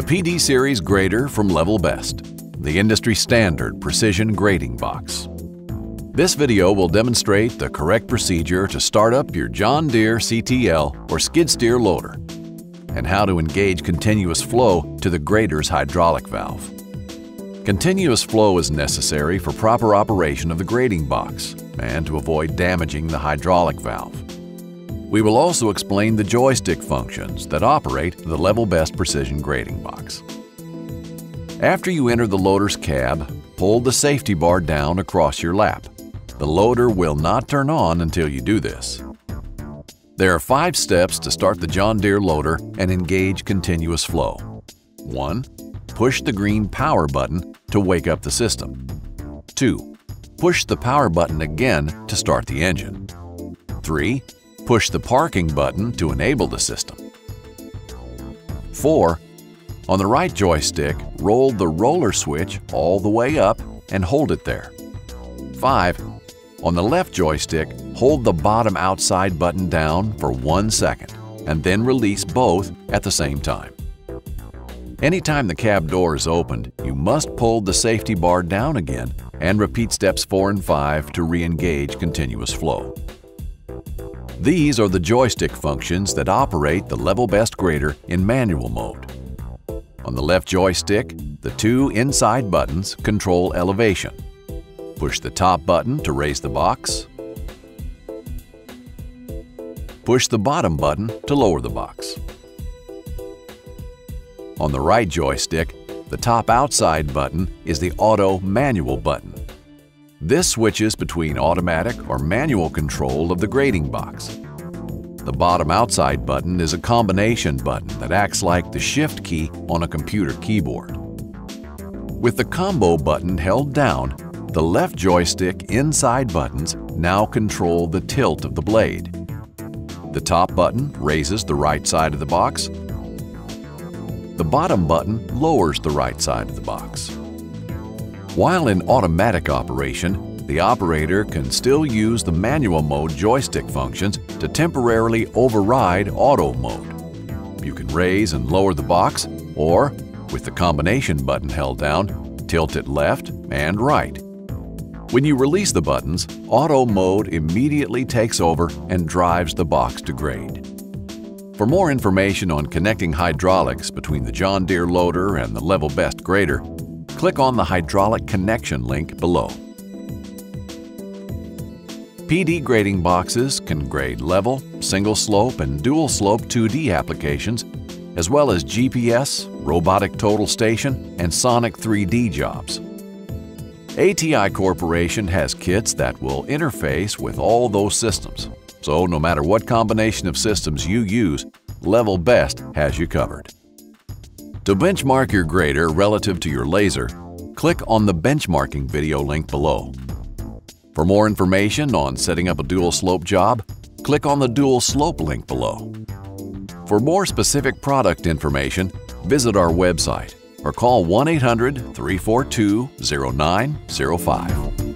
The PD Series grader from Level Best, the industry standard precision grading box. This video will demonstrate the correct procedure to start up your John Deere CTL or skid steer loader, and how to engage continuous flow to the grader's hydraulic valve. Continuous flow is necessary for proper operation of the grading box and to avoid damaging the hydraulic valve. We will also explain the joystick functions that operate the Level Best precision grading box. After you enter the loader's cab, pull the safety bar down across your lap. The loader will not turn on until you do this. There are 5 steps to start the John Deere loader and engage continuous flow. 1. Push the green power button to wake up the system. 2. Push the power button again to start the engine. 3. Push the parking button to enable the system. 4. On the right joystick, roll the roller switch all the way up and hold it there. 5. On the left joystick, hold the bottom outside button down for 1 second and then release both at the same time. Anytime the cab door is opened, you must pull the safety bar down again and repeat steps 4 and 5 to re-engage continuous flow. These are the joystick functions that operate the Level Best grader in manual mode. On the left joystick, the 2 inside buttons control elevation. Push the top button to raise the box. Push the bottom button to lower the box. On the right joystick, the top outside button is the auto manual button. This switches between automatic or manual control of the grading box. The bottom outside button is a combination button that acts like the shift key on a computer keyboard. With the combo button held down, the left joystick inside buttons now control the tilt of the blade. The top button raises the right side of the box. The bottom button lowers the right side of the box. While in automatic operation, the operator can still use the manual mode joystick functions to temporarily override auto mode. You can raise and lower the box or, with the combination button held down, tilt it left and right. When you release the buttons, auto mode immediately takes over and drives the box to grade. For more information on connecting hydraulics between the John Deere loader and the Level Best grader, click on the hydraulic connection link below. PD grading boxes can grade level, single slope, and dual slope 2D applications, as well as GPS, robotic total station, and sonic 3D jobs. ATI Corporation has kits that will interface with all those systems, so no matter what combination of systems you use, Level Best has you covered. To benchmark your grader relative to your laser, click on the benchmarking video link below. For more information on setting up a dual slope job, click on the dual slope link below. For more specific product information, visit our website or call 1-800-342-0905.